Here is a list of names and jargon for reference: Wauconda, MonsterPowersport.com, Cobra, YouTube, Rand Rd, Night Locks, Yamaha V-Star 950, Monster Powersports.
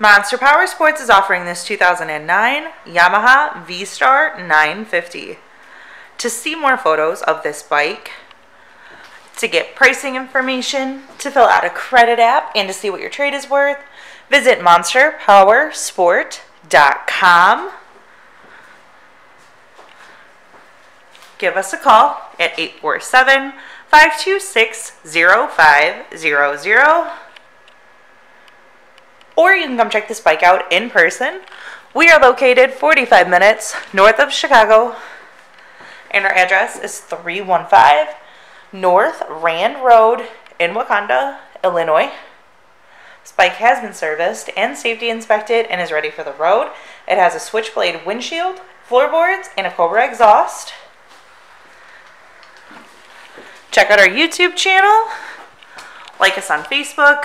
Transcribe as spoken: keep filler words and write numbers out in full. Monster Powersports is offering this two thousand nine Yamaha V-Star nine fifty. To see more photos of this bike, to get pricing information, to fill out a credit app, and to see what your trade is worth, visit Monster Powersport dot com. Give us a call at eight four seven, five two six, zero five zero zero. Or you can come check this bike out in person. We are located forty-five minutes north of Chicago, and our address is three one five North Rand Road in Wauconda, Illinois. This bike has been serviced and safety inspected and is ready for the road. It has a switchblade windshield, floorboards, and a Cobra exhaust. Check out our YouTube channel, like us on Facebook,